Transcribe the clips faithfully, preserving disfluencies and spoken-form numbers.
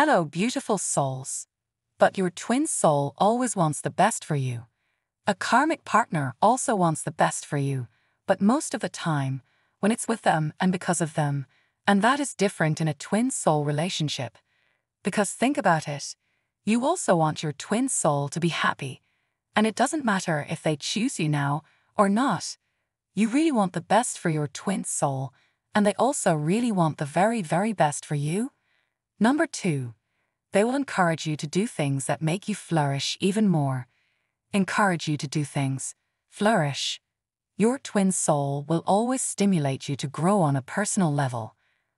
Hello, beautiful souls. But your twin soul always wants the best for you. A karmic partner also wants the best for you, but most of the time, when it's with them and because of them, and that is different in a twin soul relationship. Because think about it, you also want your twin soul to be happy, and it doesn't matter if they choose you now or not. You really want the best for your twin soul, and they also really want the very, very best for you. Number two, they will encourage you to do things that make you flourish even more. Encourage you to do things, flourish. Your twin soul will always stimulate you to grow on a personal level.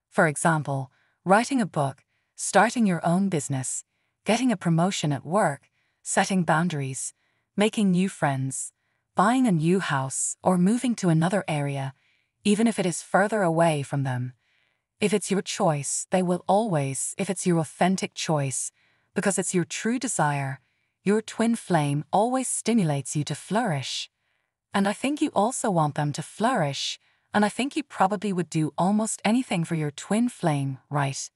For example, writing a book, starting your own business, getting a promotion at work, setting boundaries, making new friends, buying a new house, or moving to another area, even if it is further away from them. If it's your choice, they will always, if it's your authentic choice, because it's your true desire, your twin flame always stimulates you to flourish. And I think you also want them to flourish, and I think you probably would do almost anything for your twin flame, right?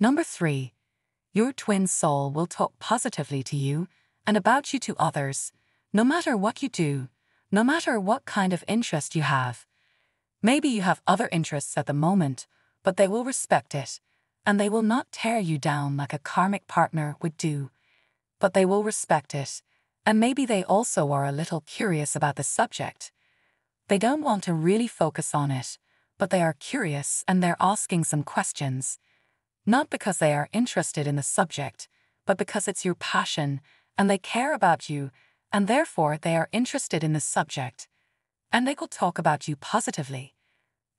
Number three, your twin soul will talk positively to you and about you to others, no matter what you do, no matter what kind of interest you have. Maybe you have other interests at the moment, but they will respect it, and they will not tear you down like a karmic partner would do. But they will respect it, and maybe they also are a little curious about the subject. They don't want to really focus on it, but they are curious and they're asking some questions. Not because they are interested in the subject, but because it's your passion, and they care about you, and therefore they are interested in the subject. And they will talk about you positively.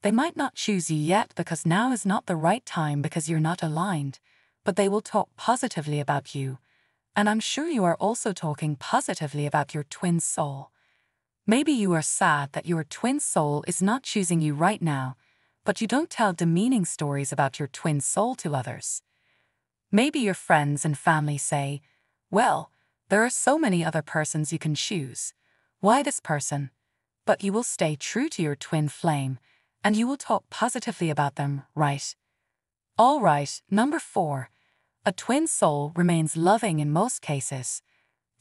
They might not choose you yet because now is not the right time because you're not aligned, but they will talk positively about you. And I'm sure you are also talking positively about your twin soul. Maybe you are sad that your twin soul is not choosing you right now, but you don't tell demeaning stories about your twin soul to others. Maybe your friends and family say, well, there are so many other persons you can choose. Why this person? But you will stay true to your twin flame, and you will talk positively about them, right? All right, number four. A twin soul remains loving in most cases.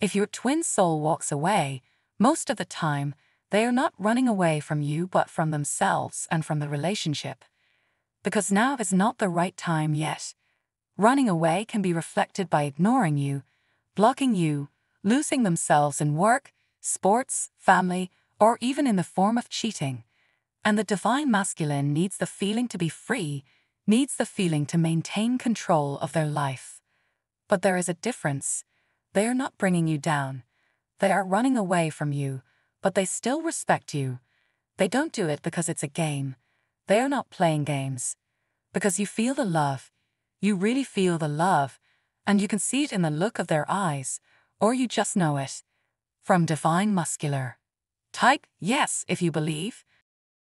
If your twin soul walks away, most of the time, they are not running away from you but from themselves and from the relationship. Because now is not the right time yet. Running away can be reflected by ignoring you, blocking you, losing themselves in work, sports, family, or even in the form of cheating. And the divine masculine needs the feeling to be free, needs the feeling to maintain control of their life. But there is a difference. They are not bringing you down. They are running away from you, but they still respect you. They don't do it because it's a game. They are not playing games. Because you feel the love. You really feel the love, and you can see it in the look of their eyes, or you just know it. From Divine Masculine. Type yes if you believe.